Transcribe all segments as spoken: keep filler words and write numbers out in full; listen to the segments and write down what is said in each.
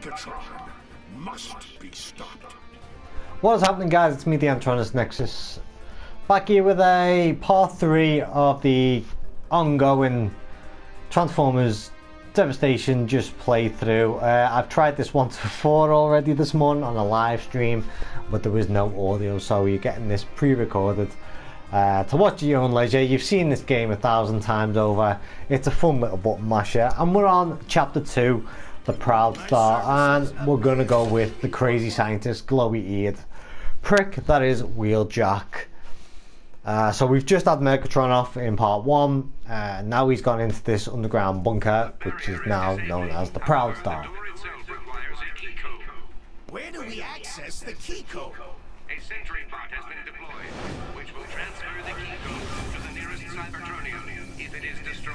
Megatron must be stopped. What is happening, guys? It's me, the Antronus Nexus, back here with a part three of the ongoing Transformers Devastation just playthrough. Uh, I've tried this once before already this morning on a live stream, but there was no audio, so you're getting this pre-recorded uh, to watch at your own leisure. You've seen this game a thousand times over. It's a fun little button masher, and we're on chapter two. The Proudstar, and we're gonna go with the crazy scientist, glowy-eared prick that is Wheeljack. Uh, so we've just had Megatron off in part one. Uh, now he's gone into this underground bunker, which is now known as the Proudstar. Where do we access the key code? A sentry bot has been deployed, which will transfer the key code to the nearest Cybertronian if it is destroyed.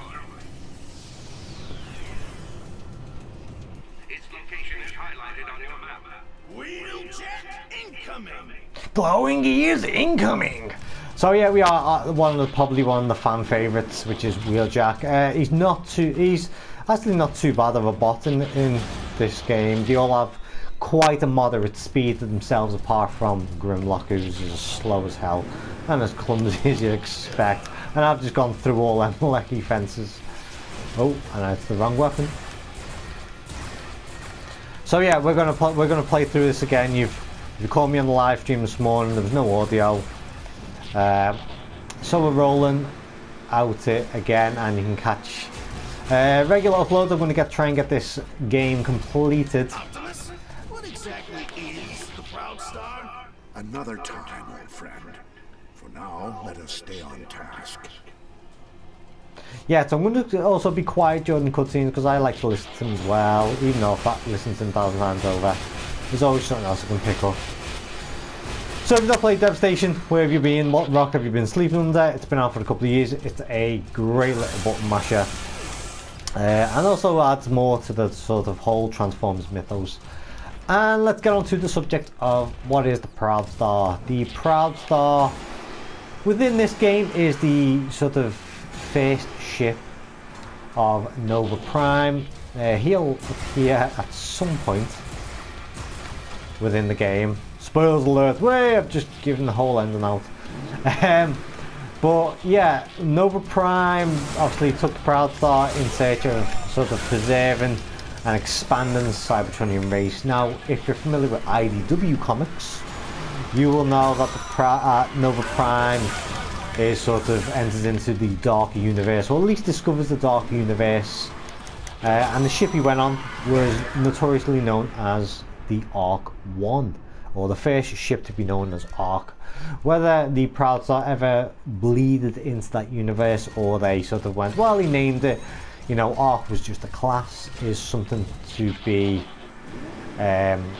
Location is highlighted on your map. Wheeljack incoming. Glowing ears incoming. So yeah, we are one of the, probably one of the fan favorites, which is Wheeljack. Uh, he's not too. He's actually not too bad of a bot in in this game. They all have quite a moderate speed to themselves, apart from Grimlock, who's as slow as hell and as clumsy as you'd expect. And I've just gone through all them lecky fences. Oh, and that's the wrong weapon. So yeah, we're gonna play, we're gonna play through this again. You've you caught me on the live stream this morning. There was no audio, uh, so we're rolling out it again, and you can catch uh, regular upload. I'm gonna get try and get this game completed. Optimus, what exactly is the Proudstar? Another time, old friend. For now, let us stay on task. Yeah, so I'm going to also be quiet during the cutscenes because I like to listen to them as well, even though if I listen to them a thousand times over. There's always something else I can pick up. So if you've not played Devastation, where have you been? What rock have you been sleeping under? It's been out for a couple of years. It's a great little button masher. Uh, and also adds more to the sort of whole Transformers mythos. And let's get on to the subject of what is the Proudstar. The Proudstar within this game is the sort of first ship of Nova Prime. Uh, he'll appear at some point within the game. Spoilers alert! Way, I've just given the whole ending out. Um, but yeah, Nova Prime obviously took the Proudstar in search of sort of preserving and expanding the Cybertronian race. Now, if you're familiar with I D W comics, you will know that the pra uh, Nova Prime is sort of enters into the dark universe, or at least discovers the dark universe, uh, and the ship he went on was notoriously known as the Ark one, or the first ship to be known as Ark. Whether the Proudstar ever bleeded into that universe, or they sort of went, well, he named it, you know, Ark was just a class, is something to be um,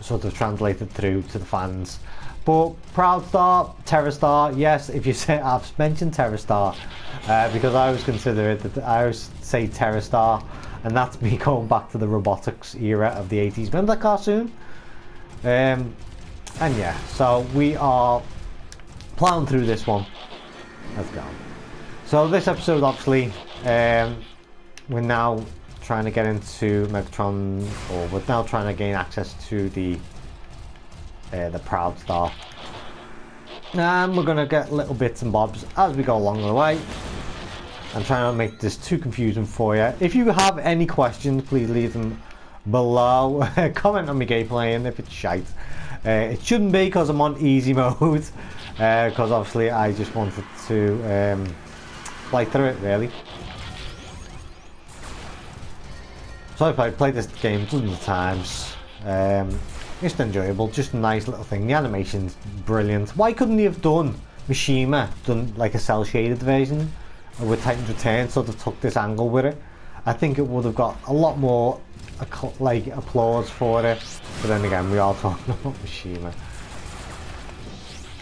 sort of translated through to the fans. But Proudstar, TerraStar, yes, if you say I've mentioned TerraStar, uh, because I always consider it that I always say TerraStar, and that's me going back to the robotics era of the eighties. Remember that cartoon? Um, and yeah, so we are plowing through this one. Let's go. So this episode, obviously, um, we're now trying to get into Megatron, or we're now trying to gain access to the Uh, the Proudstar, and we're gonna get little bits and bobs as we go along the way. I'm trying not to make this too confusing for you. If you have any questions, please leave them below. Comment on my gameplay, and if it's shite, uh, it shouldn't be because I'm on easy mode, because uh, obviously I just wanted to um, play through it really. So if I played this game dozens of times. Um, It's enjoyable, just a nice little thing. The animation's brilliant. Why couldn't he have done Mishima, done like a cel-shaded version with Titans Return, sort of took this angle with it? I think it would have got a lot more like applause for it. But then again, we are talking about Mishima.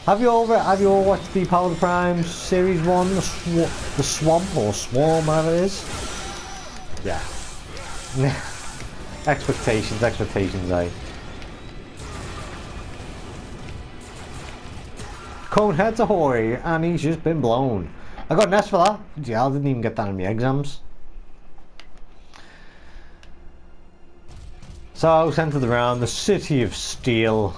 Have you all have you all watched the Power of the Prime series one, the, sw the Swamp or Swarm, whatever it is? Yeah. expectations, expectations, eh? Coneheads ahoy, and he's just been blown. I got an S for that. Yeah, I didn't even get that in my exams. So, centre of the round, the City of Steel.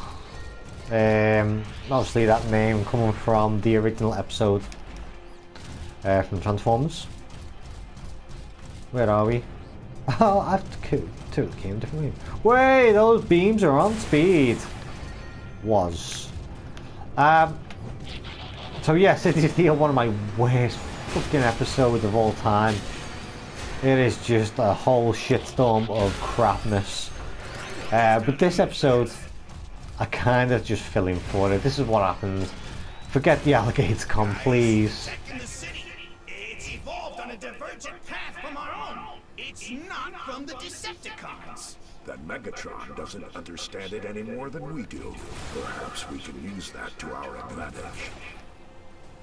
Um, obviously that name coming from the original episode uh, from Transformers. Where are we? Oh, I have to do the game differently. Wait, those beams are on speed. Was. Um, so yeah, City of Steel, one of my worst fucking episodes of all time. It is just a whole shitstorm of crapness. Uh, but this episode, I kind of just fill in for it. This is what happens. Forget the alligator con, please. The city. It's evolved on a divergent path from our own. It's not from the Decepticons. That Megatron doesn't understand it any more than we do. Perhaps we can use that to our advantage.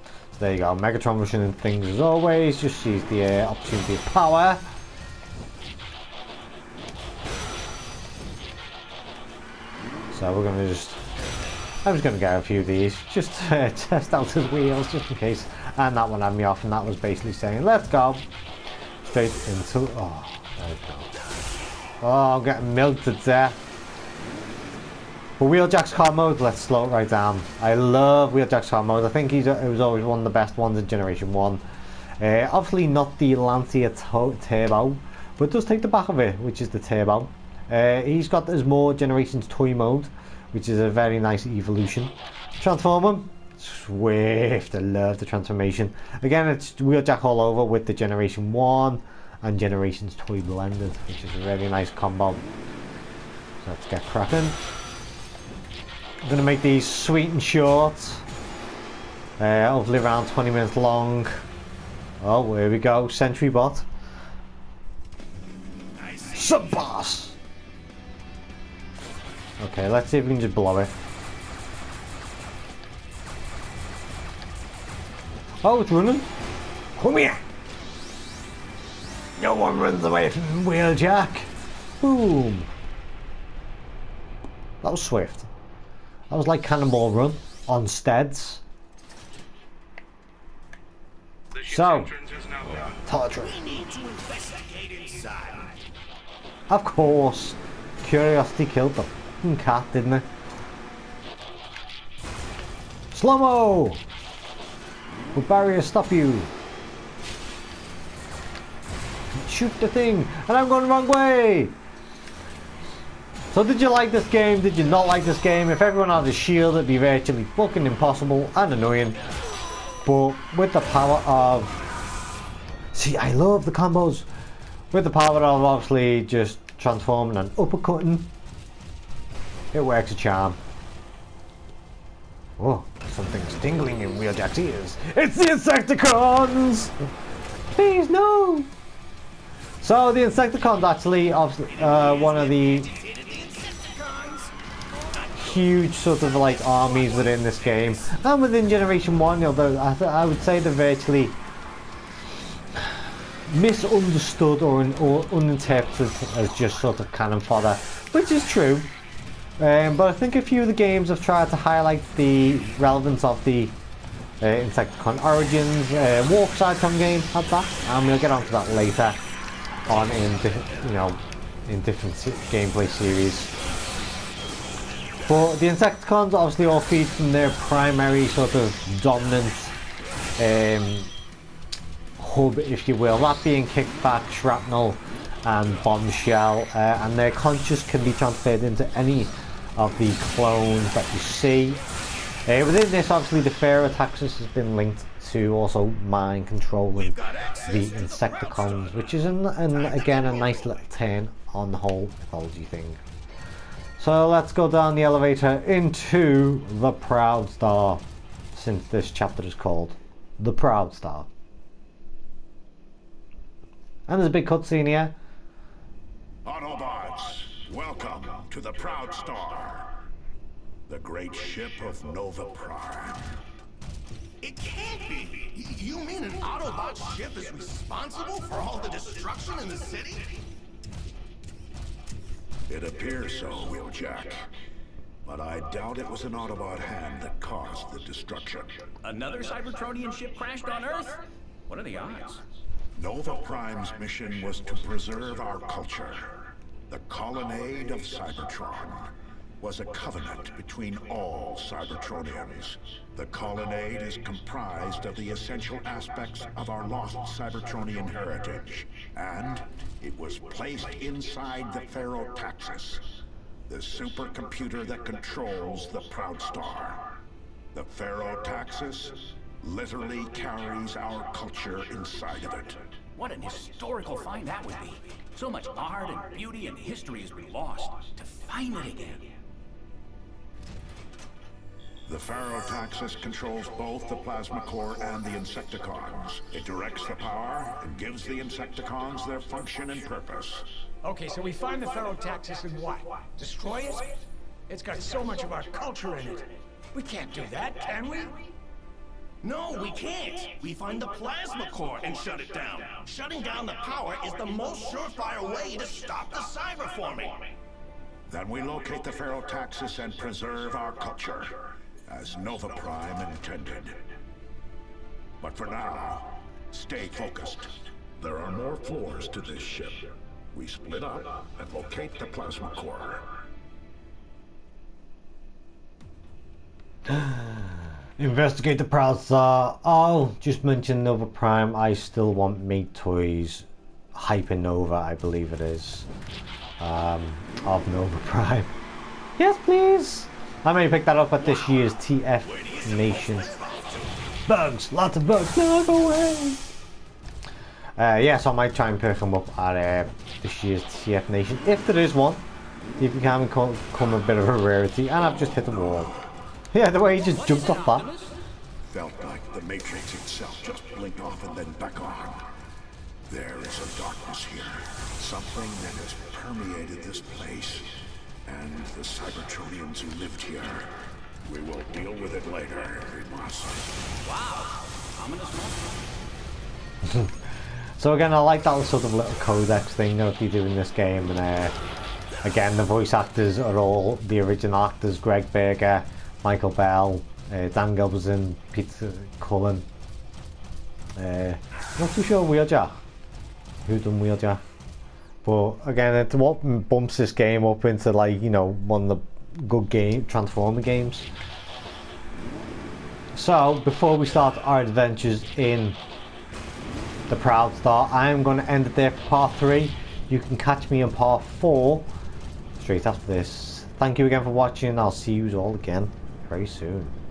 So there you go. Megatron rushing in things as always. Just sees the uh, opportunity of power. So we're gonna just, I'm just gonna get a few of these, just uh, test out his wheels, just in case. And that one had me off, and that was basically saying, let's go straight into, oh, there we go. Oh, I'm getting milked to death. But Wheeljack's car mode, let's slow it right down. I love Wheeljack's car mode. I think he's, he was always one of the best ones in Generation one. Uh, obviously not the Lancia Turbo, but it does take the back of it, which is the Turbo. Uh, he's got his more Generations toy mode, which is a very nice evolution. Transform him, swift, I love the transformation. Again, it's Wheeljack all over with the Generation one and Generations toy blended, which is a really nice combo. So let's get cracking. I'm going to make these sweet and short. Uh, hopefully around twenty minutes long. Oh, here we go, Sentry Bot. Sub boss! Okay, let's see if we can just blow it. Oh, it's running. Come here. No one runs away from Wheeljack. Boom. That was swift. That was like Cannonball Run on steads. So, Tartron. Of course, curiosity killed them. Cat, didn't it? Slow-mo! Will barriers stop you? Shoot the thing! And I'm going the wrong way! So did you like this game? Did you not like this game? If everyone had a shield, it'd be virtually fucking impossible and annoying. But with the power of... See, I love the combos! With the power of obviously just transforming and uppercutting, it works a charm. Oh, something's tingling in Wheeljack's ears. It's the Insecticons! Please, no! So, the Insecticons actually uh, one of the huge sort of like armies within this game. And within Generation one, although I, th I would say they're virtually misunderstood or, un or uninterpreted as just sort of cannon fodder, which is true. Um, but I think a few of the games have tried to highlight the relevance of the uh, Insecticon origins. Uh, Warp Cybertron game had that, and we'll get onto that later on in you know in different se gameplay series. But the Insecticons obviously all feed from their primary sort of dominant um, hub, if you will, that being Kickback, Shrapnel, and Bombshell, uh, and their conscious can be transferred into any of the clones that you see. Uh, within this, obviously, the Ferrotaxis has been linked to also mind controlling the Insecticons, which is, an, an, again, a nice little turn on the whole mythology thing. So let's go down the elevator into the Proudstar, since this chapter is called The Proudstar. And there's a big cutscene here. Autobots, welcome to the Proudstar, the great ship of Nova Prime. It can't be! You mean an Autobot ship is responsible for all the destruction in the city? It appears so, Wheeljack. But I doubt it was an Autobot hand that caused the destruction. Another Cybertronian ship crashed on Earth? What are the odds? Nova Prime's mission was to preserve our culture. The colonnade of Cybertron was a covenant between all Cybertronians. The colonnade is comprised of the essential aspects of our lost Cybertronian heritage, and it was placed inside the Ferrotaxis, the supercomputer that controls the Proudstar. The Ferrotaxis literally carries our culture inside of it. What an historical find that would be. So much art and beauty and history has been lost. To find it again. The Ferrotaxis controls both the Plasma Core and the Insecticons. It directs the power and gives the Insecticons their function and purpose. Okay, so we find the Ferrotaxis and what? Destroy it? It's got so much of our culture in it. We can't do that, can we? No, we can't! We find the Plasma Core and shut it down. Shutting down the power is the most surefire way to stop the cyber forming. Then we locate the Ferrotaxis and preserve our culture, as Nova Prime intended. But for now, stay focused. There are more floors to this ship. We split up and locate the Plasma Core. Investigate the Proudstar. Oh, just mention Nova Prime. I still want Mate Toys Hypernova, I believe it is, um, of Nova Prime. Yes, please. I may pick that up at this year's TFNation. Bugs, lots of bugs. No, go away. Uh, yes, I might try and pick them up at uh, this year's TFNation, if there is one. If you can become a bit of a rarity, and I've just hit the wall. Yeah, the way he just jumped off that. Felt like the Matrix itself just blinked off and then back on. There is a darkness here. Something that has permeated this place. And the Cybertronians who lived here. We will deal with it later, if we must. Wow. Ominous. So again, I like that sort of little codex thing that you do in this game. And uh, again, the voice actors are all the original actors. Greg Berger, Michael Bell, uh, Dan Gilbertson, Peter Cullen. Uh, not too sure Wheeljack. Who done Wheeljack? But again, it's what bumps this game up into, like, you know, one of the good game Transformer games. So before we start our adventures in the Proudstar, I am going to end it there for part three. You can catch me in part four straight after this. Thank you again for watching. I'll see you all again very soon.